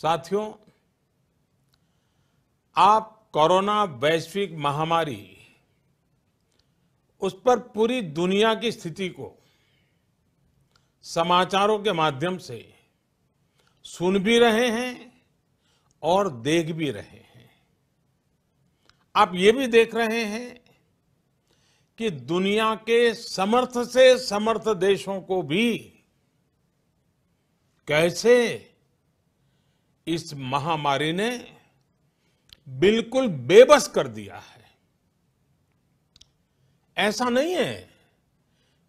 साथियों, आप कोरोना वैश्विक महामारी, उस पर पूरी दुनिया की स्थिति को समाचारों के माध्यम से सुन भी रहे हैं और देख भी रहे हैं। आप ये भी देख रहे हैं कि दुनिया के समर्थ से समर्थ देशों को भी कैसे इस महामारी ने बिल्कुल बेबस कर दिया है। ऐसा नहीं है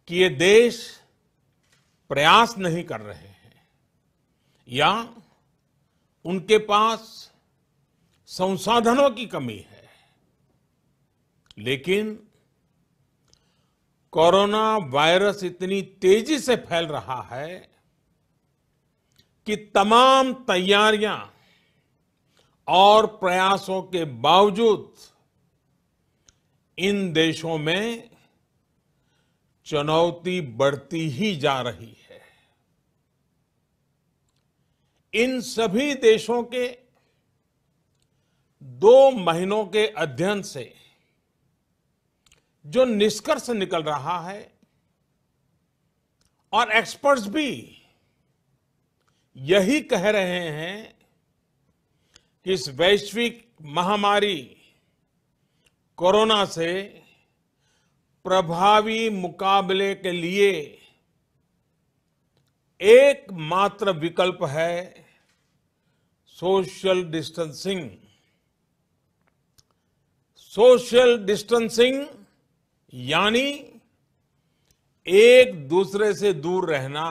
कि ये देश प्रयास नहीं कर रहे हैं या उनके पास संसाधनों की कमी है, लेकिन कोरोना वायरस इतनी तेजी से फैल रहा है कि तमाम तैयारियां और प्रयासों के बावजूद इन देशों में चुनौती बढ़ती ही जा रही है। इन सभी देशों के 2 महीनों के अध्ययन से जो निष्कर्ष निकल रहा है, और एक्सपर्ट्स भी यही कह रहे हैं कि इस वैश्विक महामारी कोरोना से प्रभावी मुकाबले के लिए एकमात्र विकल्प है सोशल डिस्टेंसिंग। सोशल डिस्टेंसिंग यानी एक दूसरे से दूर रहना,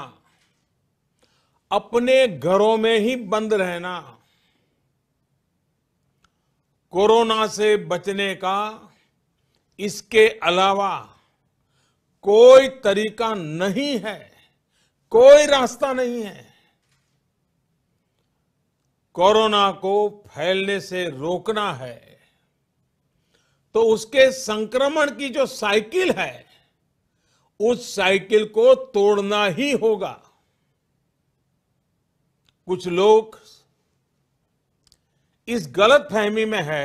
अपने घरों में ही बंद रहना कोरोना से बचने का इसके अलावा कोई तरीका नहीं है, कोई रास्ता नहीं है। कोरोना को फैलने से रोकना है तो उसके संक्रमण की जो साइकिल है उस साइकिल को तोड़ना ही होगा। कुछ लोग इस गलत फहमी में है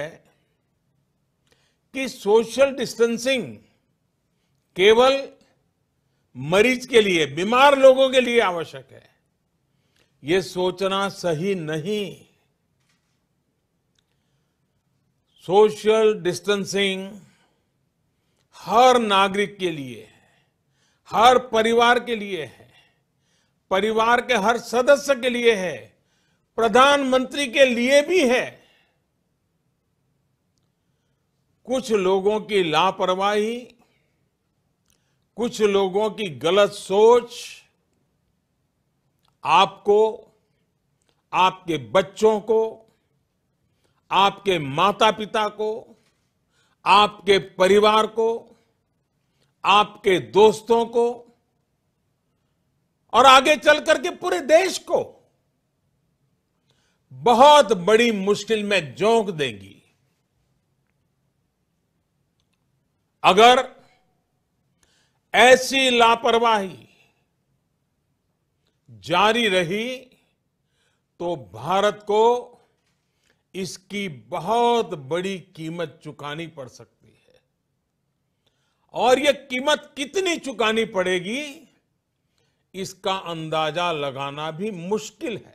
कि सोशल डिस्टेंसिंग केवल मरीज के लिए, बीमार लोगों के लिए आवश्यक है। ये सोचना सही नहीं। सोशल डिस्टेंसिंग हर नागरिक के लिए, हर परिवार के लिए है, परिवार के हर सदस्य के लिए है, प्रधानमंत्री के लिए भी है। कुछ लोगों की लापरवाही, कुछ लोगों की गलत सोच आपको, आपके बच्चों को, आपके माता पिता को, आपके परिवार को, आपके दोस्तों को और आगे चलकर के पूरे देश को बहुत बड़ी मुश्किल में झोंक देगी। अगर ऐसी लापरवाही जारी रही तो भारत को इसकी बहुत बड़ी कीमत चुकानी पड़ सकती है, और ये कीमत कितनी चुकानी पड़ेगी इसका अंदाजा लगाना भी मुश्किल है।